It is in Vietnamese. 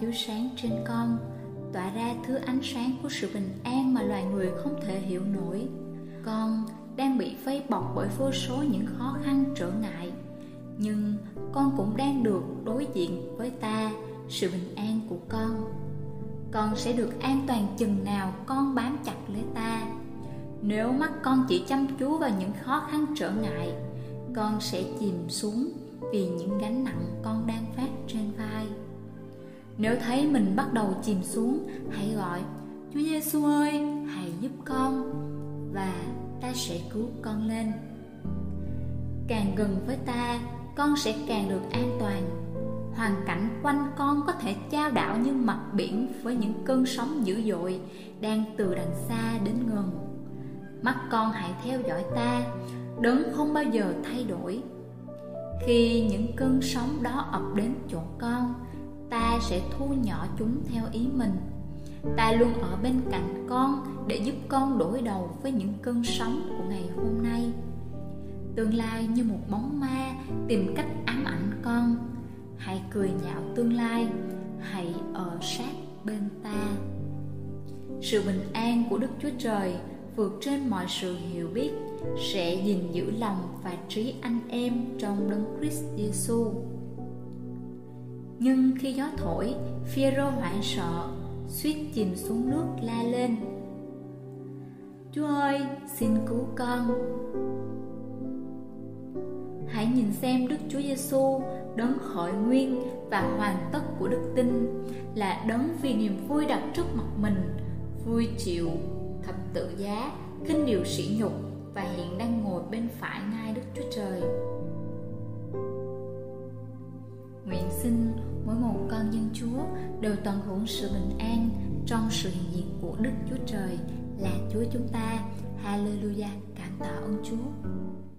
Chiếu sáng trên con, tỏa ra thứ ánh sáng của sự bình an mà loài người không thể hiểu nổi. Con đang bị vây bọc bởi vô số những khó khăn trở ngại, nhưng con cũng đang được đối diện với ta, sự bình an của con. Con sẽ được an toàn chừng nào con bám chặt lấy ta. Nếu mắt con chỉ chăm chú vào những khó khăn trở ngại, con sẽ chìm xuống vì những gánh nặng con đang vác trên vai. Nếu thấy mình bắt đầu chìm xuống, hãy gọi: Chúa Giêsu ơi, hãy giúp con, và ta sẽ cứu con lên. Càng gần với ta, con sẽ càng được an toàn. Hoàn cảnh quanh con có thể chao đảo như mặt biển với những cơn sóng dữ dội đang từ đằng xa đến gần. Mắt con hãy theo dõi ta, đấng không bao giờ thay đổi. Khi những cơn sóng đó ập đến chỗ con, ta sẽ thu nhỏ chúng theo ý mình. Ta luôn ở bên cạnh con để giúp con đối đầu với những cơn sóng của ngày hôm nay. Tương lai như một bóng ma tìm cách ám ảnh con. Hãy cười nhạo tương lai, hãy ở sát bên ta. Sự bình an của Đức Chúa Trời vượt trên mọi sự hiểu biết sẽ gìn giữ lòng và trí anh em trong Đấng Christ Giêsu. Nhưng khi gió thổi, Phêrô hoảng sợ, suýt chìm xuống nước la lên: Chúa ơi, xin cứu con! Hãy nhìn xem Đức Chúa Giêsu, đấng khởi nguyên và hoàn tất của đức tin, là đấng vì niềm vui đặt trước mặt mình, vui chịu thập tự giá, khinh điều sỉ nhục, và hiện đang ngồi bên phải ngai Đức Chúa Trời. Nguyện xin mỗi một con dân Chúa đều tận hưởng sự bình an trong sự hiện diện của Đức Chúa Trời là Chúa chúng ta. Hallelujah, cảm tạ ơn Chúa.